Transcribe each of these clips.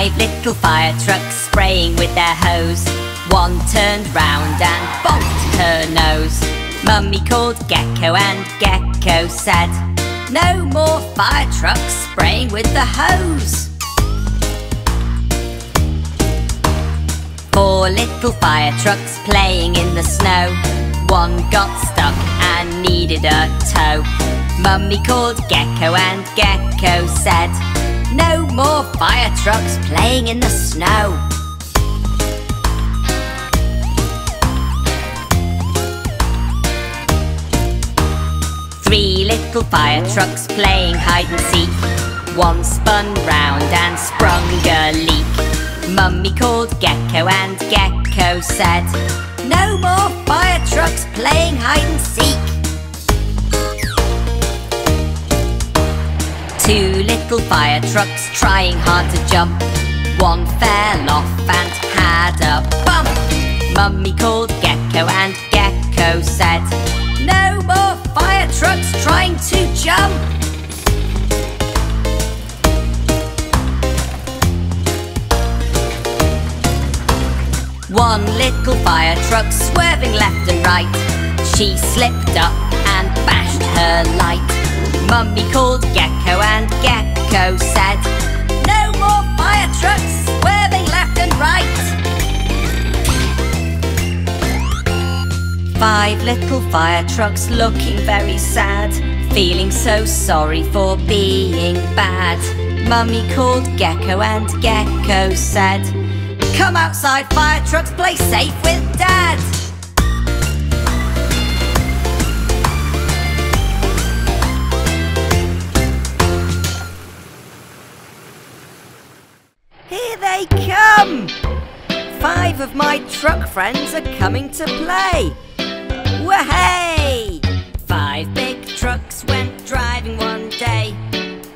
5 little fire trucks spraying with their hose. One turned round and bonked her nose. Mummy called Gecko and Gecko said, no more fire trucks spraying with the hose. 4 little fire trucks playing in the snow. One got stuck and needed a tow. Mummy called Gecko and Gecko said, no more fire trucks playing in the snow. 3 little fire trucks playing hide and seek. One spun round and sprung a leak. Mummy called Gecko and Gecko said, no more fire trucks playing hide and seek. 2 little fire trucks trying hard to jump. One fell off and had a bump. Mummy called Gecko and Gecko said, no more fire trucks trying to jump. 1 little fire truck swerving left and right. She slipped up and bashed her light. Mummy called Gecko and Gecko said, no more fire trucks swerving left and right. 5 little fire trucks looking very sad, feeling so sorry for being bad. Mummy called Gecko and Gecko said, come outside fire trucks, play safe with Dad. 5 of my truck friends are coming to play. Wahey! 5 big trucks went driving one day,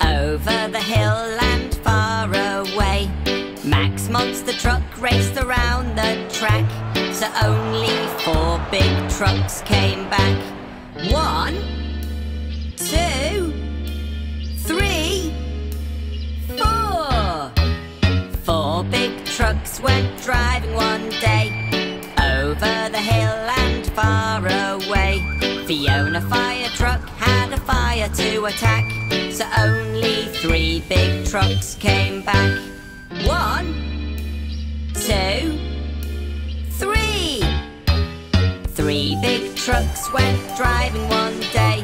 over the hill and far away. Max monster truck raced around the track, so only 4 big trucks came back. 1, 2, 3, 4. 4 big trucks went driving one day, over the hill and far away. Fiona fire truck had a fire to attack, so only 3 big trucks came back. 1, 2, 3. 3 big trucks went driving one day,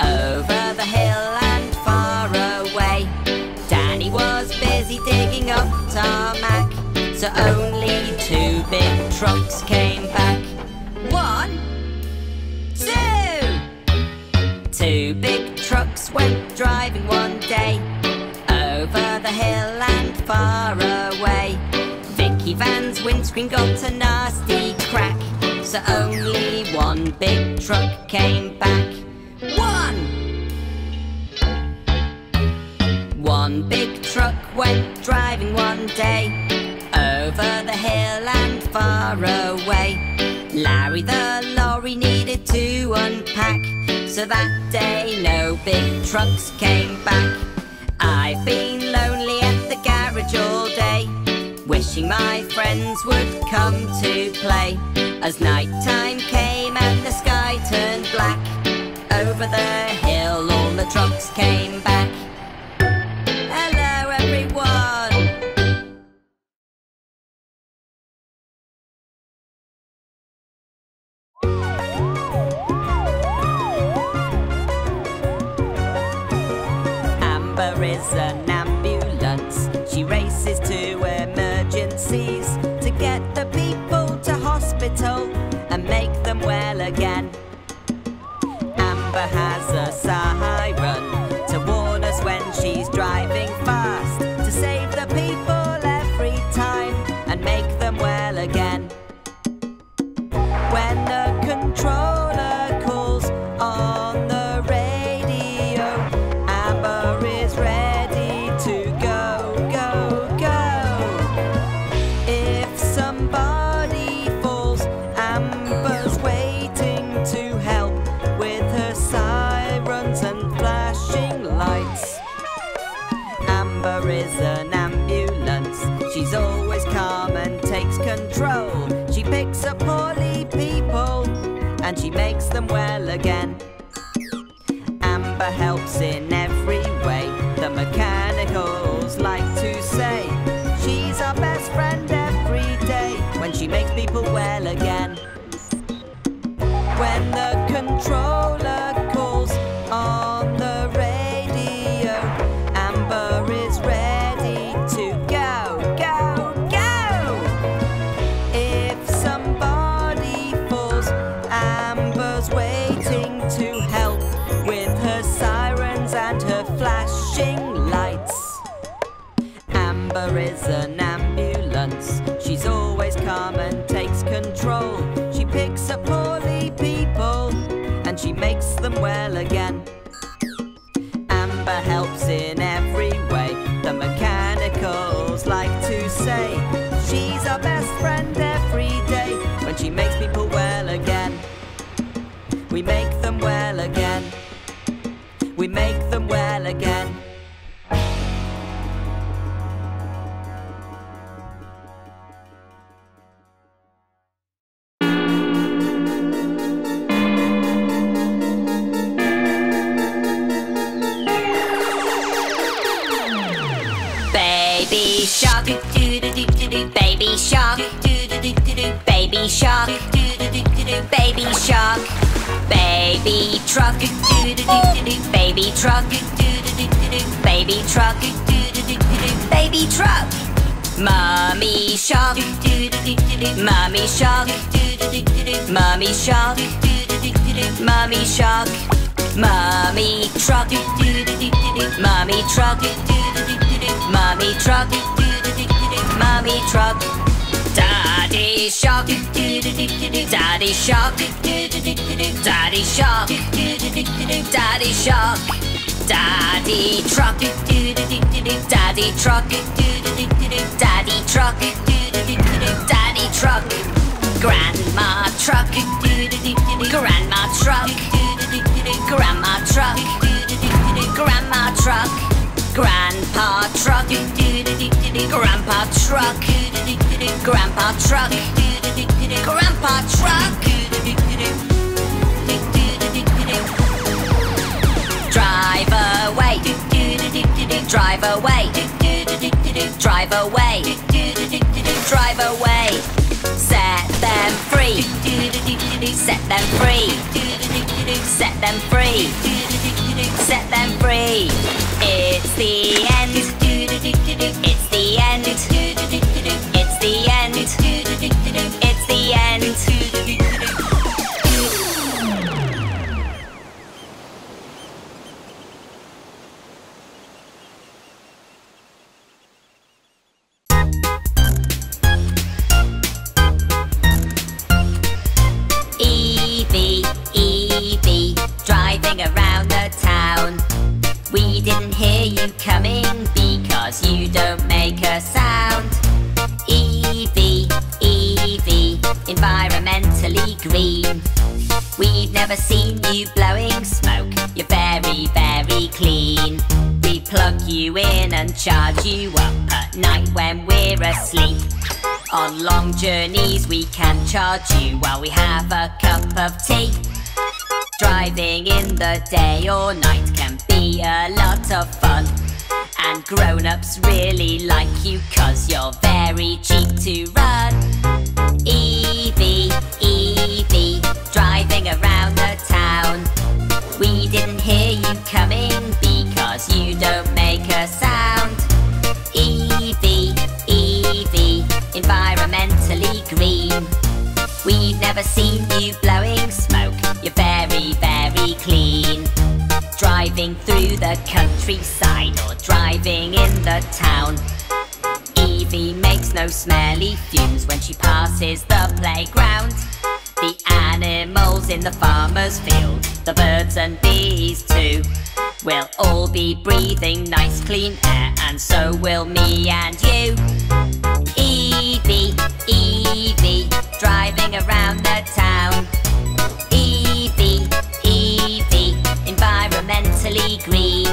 over the hill and far away. Danny was busy digging up tarmac, so only 2 big trucks came back. 1, 2. 2 big trucks went driving one day, over the hill and far away. Vicky van's windscreen got a nasty crack, so only 1 big truck came back. 1 big truck went driving one day, over the hill and far away. Larry the lorry needed to unpack, so that day no big trucks came back. I've been lonely at the garage all day, wishing my friends would come to play. As night time came and the sky turned black, over the hill all the trucks came back. Hello everyone! Amber is an ambulance. She races to emergencies to get the people to hospital and make them well again. Amber has a siren to warn us when she's driving fast, to save the people every time and make them well again. When the controller calls on the radio, Amber is ready to go, go, go. If somebody falls, Amber's waiting to help with her sirens and flashing lights. Amber is an ambulance. and she makes them well again. Amber helps in every way, the mechanicals like to say. She's our best friend every day, when she makes people well again. When the controller calls on the radio, Amber is ready to go, go, go! If somebody falls, Amber's waiting to help with her sirens and her flashing lights. Amber is an ambulance, she's always calm and takes control. She picks up poorly people and she makes them well again. Amber helps in every way, the mechanicals like to say. She's our best friend every day, when she makes people well again. We make them well again. We make them well again. Baby shark, do-do-do-do-do, baby shark, do-do-do-do-do, baby shark. Baby truck, do-do-do-do-do, baby truck, do-do-do-do-do, baby truck, do-do-do-do-do, baby truck. Mummy shark, do-do-do-do-do, mummy shark, do-do-do-do-do, mummy shark, do-do-do-do-do, mummy shark. Mummy truck, do-do-do-do-do, mummy truck, do-do-do-do-do, mummy truck, mummy truck. Daddy shark, daddy shark, daddy shark, daddy shark. Daddy truck, daddy truck, daddy truck, daddy truck. Grandma truck, grandma truck, grandma truck, grandma truck. Grandpa truck, grandpa truck, grandpa truck, grandpa truck. Drive away, drive away, drive away, drive away. Set them free, set them free, set them free, set them free. It's the end, it's the end, it's the end, it's the end, it's the end. Evie, Evie, driving around the town. We didn't hear you coming because you don't make a sound. Evie, Evie, environmentally green. We've never seen you blowing smoke, you're very, very clean. We plug you in and charge you up at night when we're asleep. On long journeys we can charge you while we have a cup of tea. Driving in the day or night can be a lot of fun, and grown-ups really like you cause you're very cheap to run. Evie, Evie, driving around the town. We didn't hear you coming because you don't make a sound. Evie, Evie, environmentally green. We've never seen you blowing smoke, you're very, very clean. Driving through the countryside or driving in the town, Evie makes no smelly fumes when she passes the playground. The animals in the farmer's field, the birds and bees too, we'll all be breathing nice clean air, and so will me and you. Evie, Evie, driving around the town. Evie, Evie, environmentally green.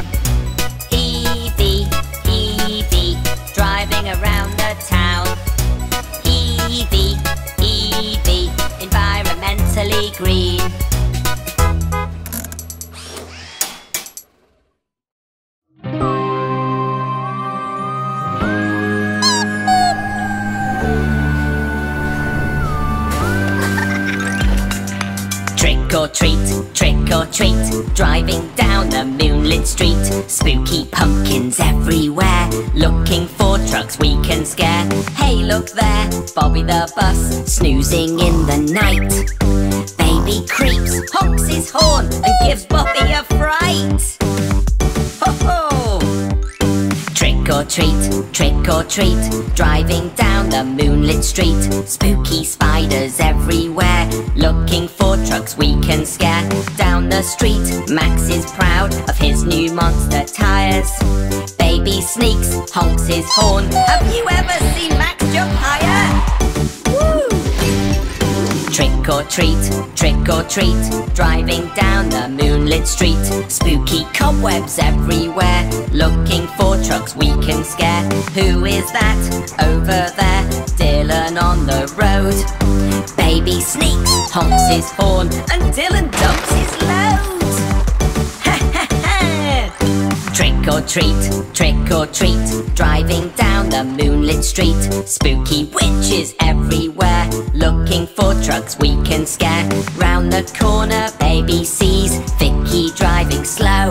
Evie, Evie, driving around the town. Evie, Evie, environmentally green. green. Trick or treat, driving down a moonlit street. Spooky pumpkins everywhere, looking for trucks we can scare. Hey look there, Bobby the bus, snoozing in the night. Baby creeps, honks his horn and gives Bobby a fright. Trick or treat, driving down the moonlit street. Spooky spiders everywhere, looking for trucks we can scare. Down the street, Max is proud of his new monster tires. Baby sneaks, honks his horn. Have you ever seen Max jump higher? Trick or treat, driving down the moonlit street. Spooky cobwebs everywhere, looking for trucks we can scare. Who is that over there? Dylan on the road. Baby sneaks, honks his horn, and Dylan dumps his load. Trick or treat, driving down the moonlit street. Spooky witches everywhere, looking for trucks we can scare. Round the corner, baby sees Vicky driving slow.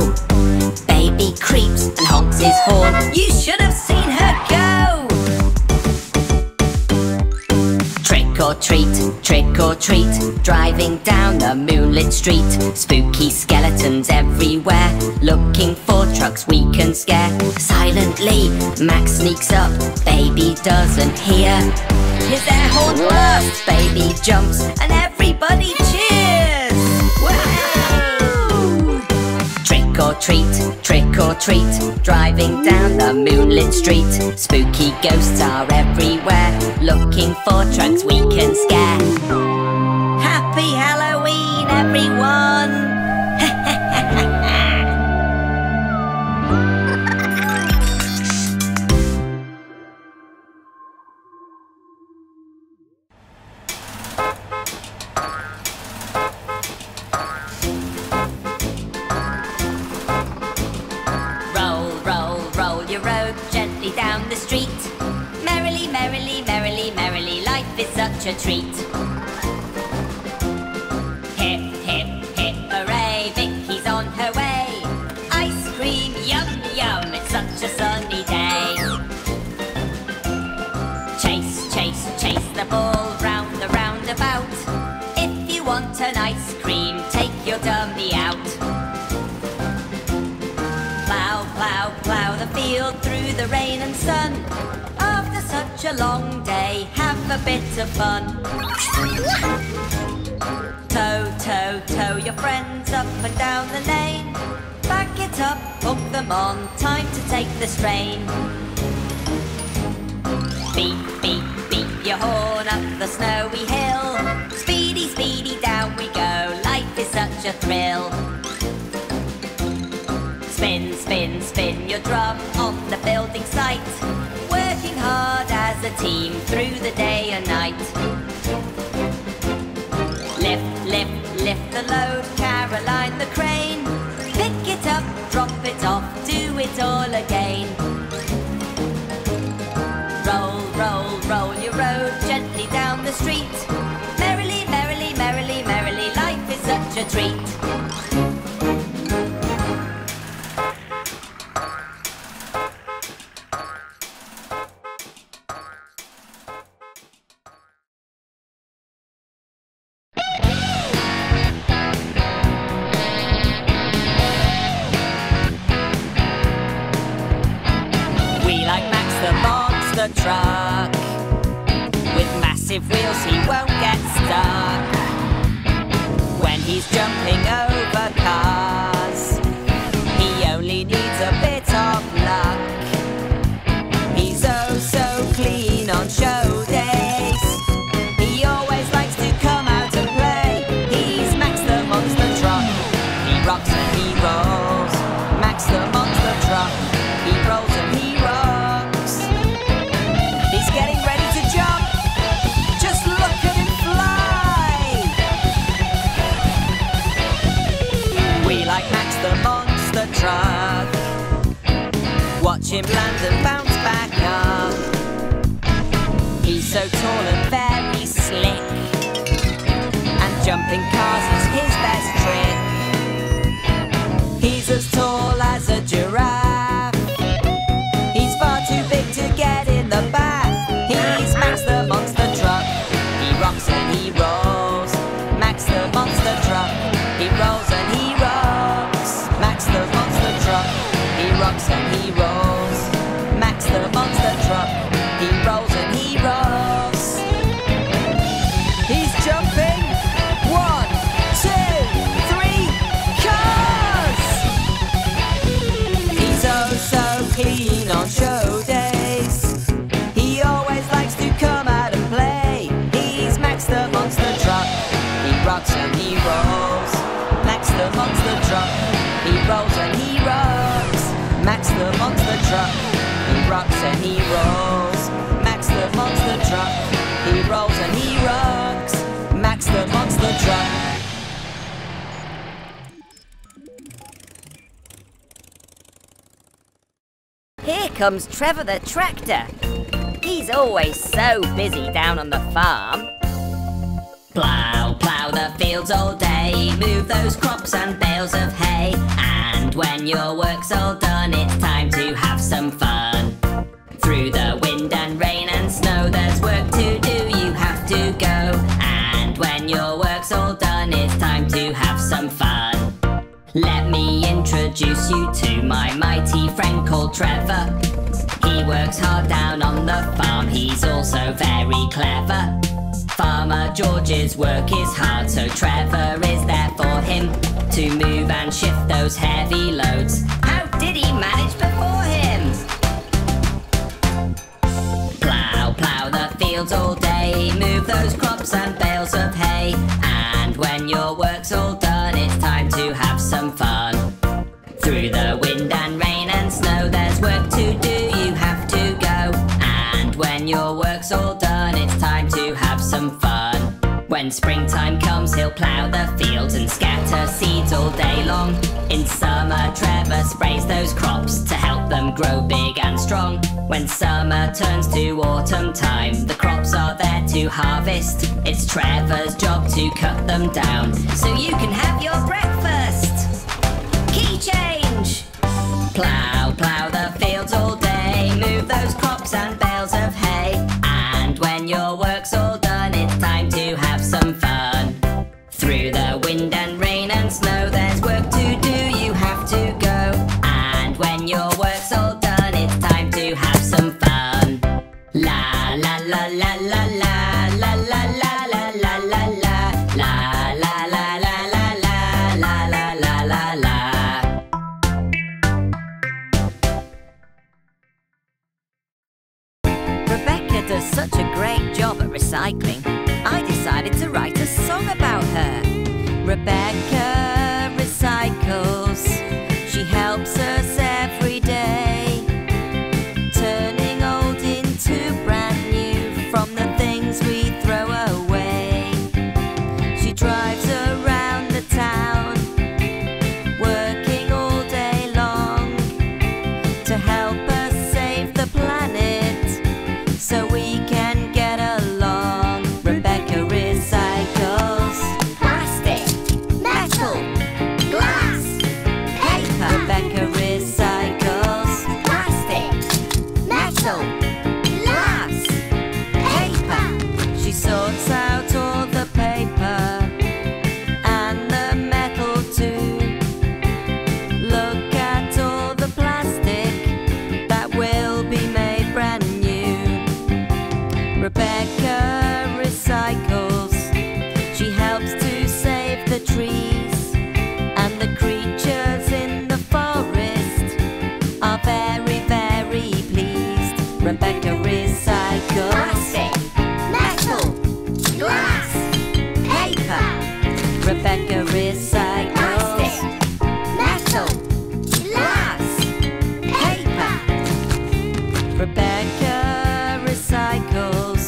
Baby creeps and honks his horn. You should have seen her go! Trick or treat, driving down the moonlit street. Spooky skeletons everywhere, looking for trucks we can scare. Silently, Max sneaks up, baby doesn't hear. His air horn blasts, baby jumps, and everybody cheers! Whoa! Trick or treat, driving down the moonlit street. Spooky ghosts are everywhere, looking for trucks we can scare. Happy Halloween, everyone! Down the street, merrily, merrily, merrily, merrily, life is such a treat. Hip, hip, hip, hooray, Vicky's on her way. Ice cream, yum, yum, it's such a sunny day. Chase, chase, chase the ball round the roundabout. If you want an ice cream, take your dummy out. Plough, plough the field through the rain and sun. After such a long day, have a bit of fun. Toe, toe, toe your friends up and down the lane. Back it up, hook them on, time to take the strain. Beep, beep, beep your horn up the snowy hill. Speedy, speedy down we go, life is such a thrill. Spin, spin, spin your drum on the building site. Working hard as a team through the day and night. Lift, lift, lift the load, Caroline the crane. Pick it up, drop it off, do it all again. Roll, roll, roll your road gently down the street. Merrily, merrily, merrily, merrily, life is such a treat. Truck. With massive wheels he won't get stuck. When he's jumping over cars, he only needs a bit of luck. He's oh so clean on show days. He always likes to come out and play. He's Max the Monster Truck. He rocks and he rolls. Max the Monster Truck. He rolls and he rolls. Getting ready to jump. Just look at him fly. watch him land and bounce back up. He's so tall and very slick, and jumping cars is his best trick. He's as tall as a giraffe, he's far too big to get in the bath. He's Max the monster truck, he rocks and he rolls. Max the monster truck, he rolls and he rocks. Max the monster truck, he rocks and he rolls. Max the monster truck, he rolls and he rolls. He's jumping. 1, 2, 3, cars! He's oh so clean on show days. He always likes to come out and play. He's Max the monster truck. He rocks and he rolls. Max the monster truck. He rolls and he rocks. Max the monster truck. He rocks and he rolls. Max the monster truck. He rolls and he rocks. Max the monster truck. Here comes Trevor the tractor. He's always so busy down on the farm. Plow, plow the fields all day, move those crops and bales of hay. And when your work's all done, it's time to have some fun. Through the wind and rain and snow, there's work to do, you have to go. And when your work's all done, it's time to have some fun. Let me introduce you to my mighty friend called Trevor. He works hard down on the farm, he's also very clever. Farmer George's work is hard, so Trevor is there for him to move and shift those heavy loads. How did he manage before him? Plough, plough the fields all day, move those crops and bales of hay. And when your work's all done, it's time to have some fun. Through the wind and rain and snow, there's work to do, you have to go. And when your work's all done, it's time to have some fun. When springtime comes, he'll plough the fields and scatter seeds all day long. In summer, Trevor sprays those crops to help them grow big and strong. When summer turns to autumn time, the crops are there to harvest. It's Trevor's job to cut them down, so you can have your breakfast. Key change! Plough, plough the fields all day, move those crops and bales of hay. And when your work's all done, it's time to have some fun. Through the wind and rain and snow, there's work to do, you have to go. And when your work's all done, it's time to have some fun. La la la la la la la la la la la la la la la la la. Does such a great job at recycling, I decided to write a song about her. Rebecca recycles, she helps us every day, turning old into brand new from the things we throw away. She drives around the town, working all day long to help us save the planet so we can get along. Rebecca recycles plastic, metal, glass, paper. Rebecca recycles plastic, metal, glass, paper. She sorts out all the paper and the metal too. Look at all the plastic that will be made brand new. Rebecca recycles, she helps to save the trees, and the creatures in the forest are very, very pleased. Rebecca recycles plastic, metal, glass, paper. Rebecca recycles plastic, metal, glass, paper. Rebecca recycles.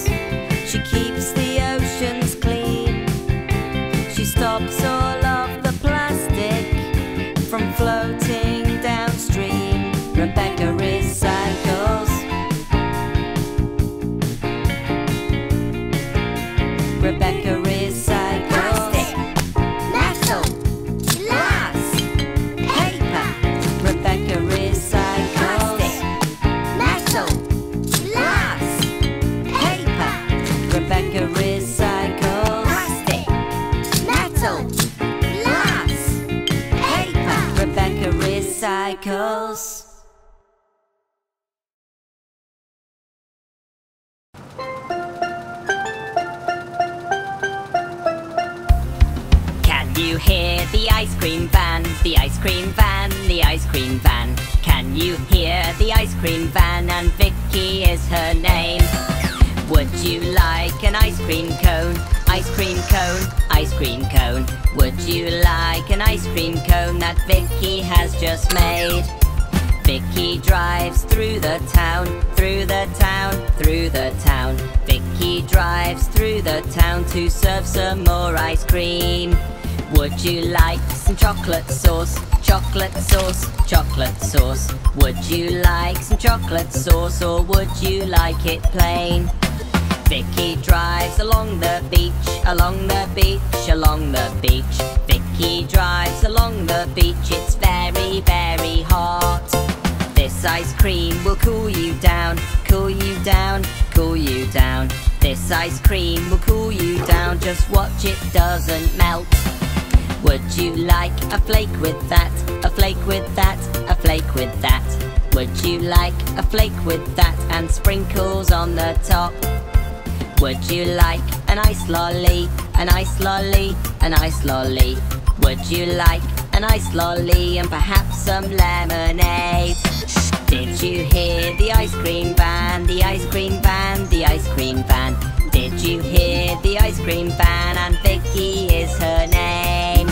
She keeps the oceans clean, she stops all of the plastic from floating downstream. Rebecca is you hear the ice cream van? The ice cream van, the ice cream van. Can you hear the ice cream van? And Vicky is her name. Would you like an ice cream cone? Ice cream cone, ice cream cone. Would you like an ice cream cone that Vicky has just made? Vicky drives through the town, through the town, through the town. Vicky drives through the town to serve some more ice cream. Would you like some chocolate sauce? Chocolate sauce, chocolate sauce. Would you like some chocolate sauce or would you like it plain? Vicky drives along the beach, along the beach, along the beach. Vicky drives along the beach, it's very, very hot. This ice cream will cool you down, cool you down, cool you down. This ice cream will cool you down, just watch it doesn't melt. Would you like a flake with that, a flake with that, a flake with that? Would you like a flake with that and sprinkles on the top? Would you like an ice lolly, an ice lolly, an ice lolly? Would you like an ice lolly and perhaps some lemonade? Did you hear the ice cream van, the ice cream van, the ice cream van? Did you hear the ice cream van? And Vicky is her name.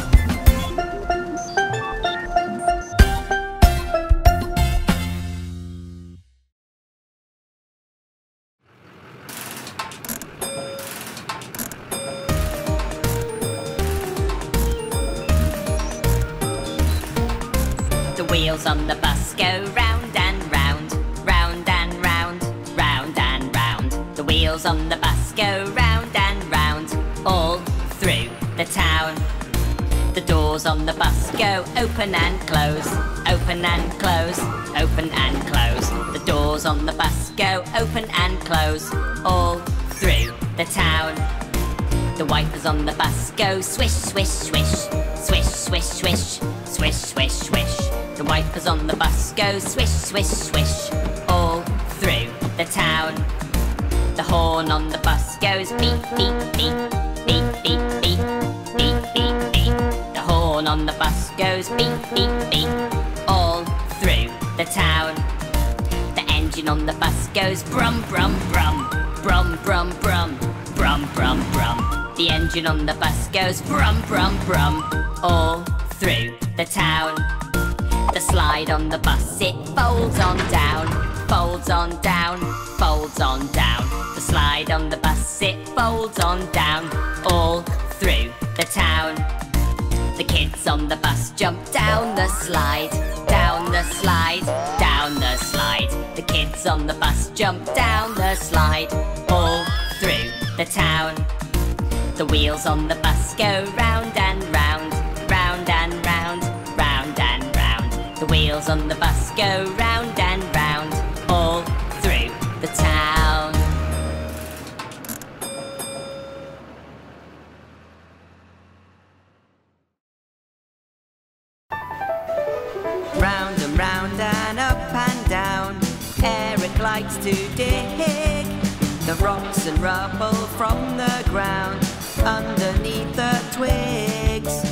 Wheels on the bus go round and round, round and round, round and round. The wheels on the bus go round and round, all through the town. The doors on the bus go open and close, open and close, open and close. The doors on the bus go open and close, all through the town. The wipers on the bus go swish, swish, swish, swish, swish, swish, swish, swish, swish. The wipers on the bus go swish, swish, swish, all through the town. The horn on the bus goes beep, beep, beep, beep, beep, beep, beep, beep, beep. The horn on the bus goes beep, beep, beep, all through the town. The engine on the bus goes brum, brum, brum, brum, brum, brum, brum, brum, brum. The engine on the bus goes brum, brum, brum, all through the town. The slide on the bus, it folds on down, folds on down, folds on down. The slide on the bus, it folds on down, all through the town. The kids on the bus jump down the slide, down the slide, down the slide. The kids on the bus jump down the slide, all through the town. The wheels on the bus go round and round, round and round. The wheels on the bus go round and round, all through the town. Round and round and up and down, Eric likes to dig the rocks and rubble from the ground underneath the twigs.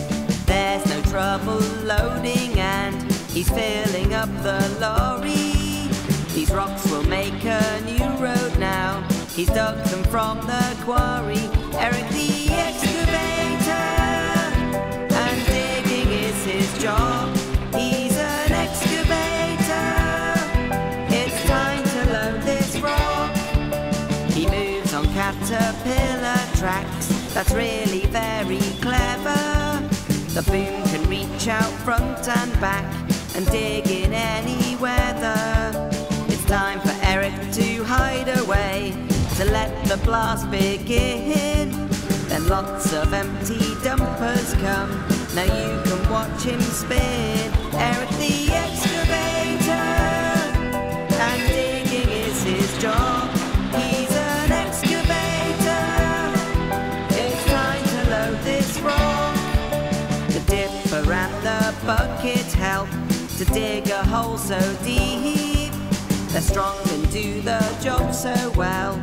There's no trouble loading and he's filling up the lorry. These rocks will make a new road now. He's dug them from the quarry. Eric the excavator, and digging is his job. He's an excavator, it's time to load this rock. He moves on caterpillar tracks, that's really very clever. The boom can reach out front and back and dig in any weather. It's time for Eric to hide away, to let the blast begin. Then lots of empty dumpers come, now you can watch him spin. Eric the excavator, and digging is his job. He's an excavator, it's time to load this rock. The dipper and the bucket help to dig a hole so deep. They're strong and do the job so well,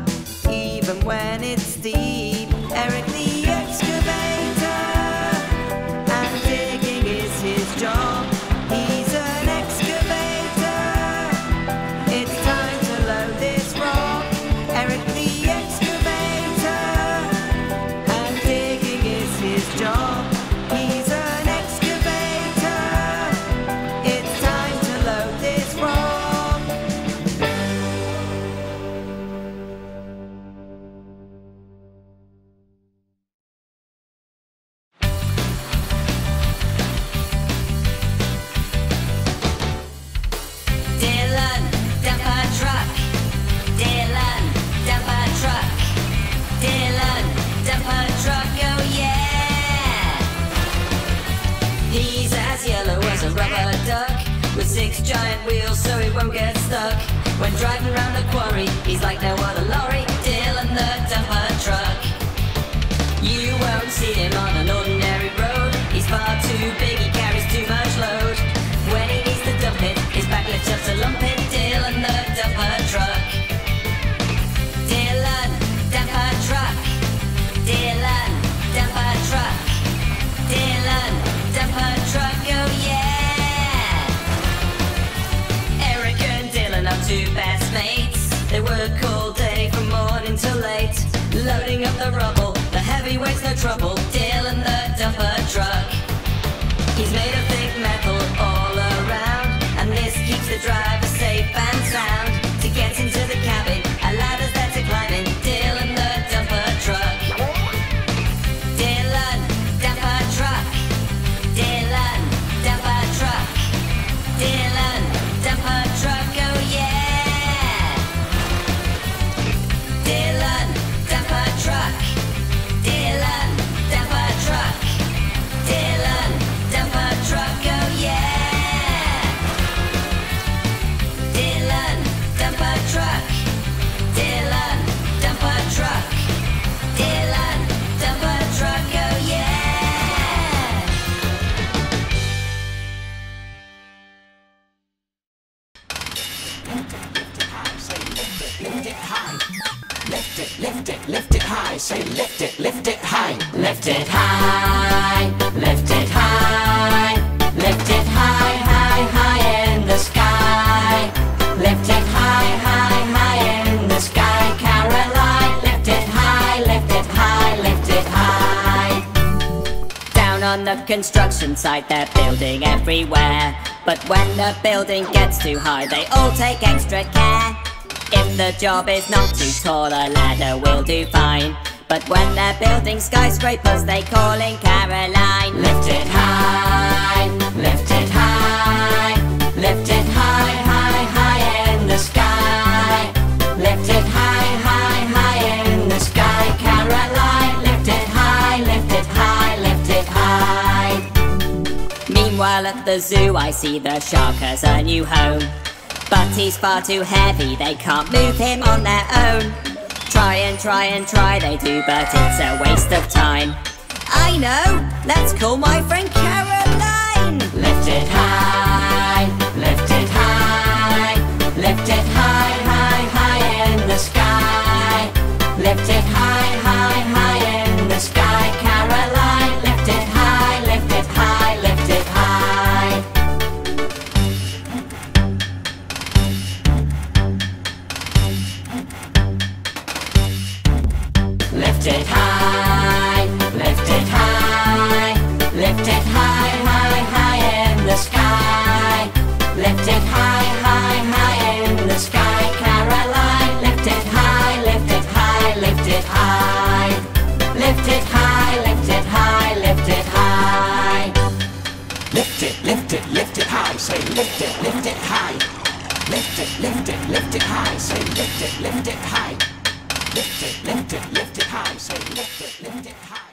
even when it's deep. Eric the excavator, and big giant wheels so it won't get stuck. When driving around the quarry, he's like no other lorry, Dylan the dumper truck. You won't see him on an ordinary road, he's far too big, he carries too much load. When he needs to dump it, his back lifts up to lump it, Dylan the dumper truck. Dylan, dumper truck. Dylan, dumper truck. Dylan, dumper truck, oh yeah. Two best mates, they work all day from morning till late, loading up the rubble, the heavyweight's no trouble, Dylan the dumper truck. He's made of thick metal all around, and this keeps the driver safe and sound. To get into the cabin, a ladder's there to climb in, Dylan the dumper truck. Dylan, dumper truck. Dylan, dumper truck. Dylan, dumper truck, oh yeah. Lift it high, say lift it high, lift it high, lift it high, lift it high, high, high in the sky, lift it high, high, high in the sky, Caroline, lift it high, lift it high, lift it high. Down on the construction site they're building everywhere, but when the building gets too high they all take extra care. If the job is not too tall, a ladder will do fine. But when they're building skyscrapers, they call in Caroline. Lift it high, lift it high, lift it high, high, high in the sky. Lift it high, high, high in the sky, Caroline. Lift it high, lift it high, lift it high. Meanwhile at the zoo, I see the shark has a new home. But he's far too heavy, they can't move him on their own. Try and try and try they do, but it's a waste of time. I know, let's call my friend Caroline. Lift it high, lift it high, lift it high, high, high in the sky. Lift it high, high, high in the sky, Caroline. Lift it high, lift it high, lift it high. Lift it high, lift it high, lift it high, high, high in the sky. Lift it high, high, high in the sky, Caroline. Lift it high, lift it high, lift it high. Lift it high, lift it high, lift it high. Lift it, lift it, lift it high, say lift it high. Lift it, lift it, lift it high, say lift it high. Lift it high, say lift it high.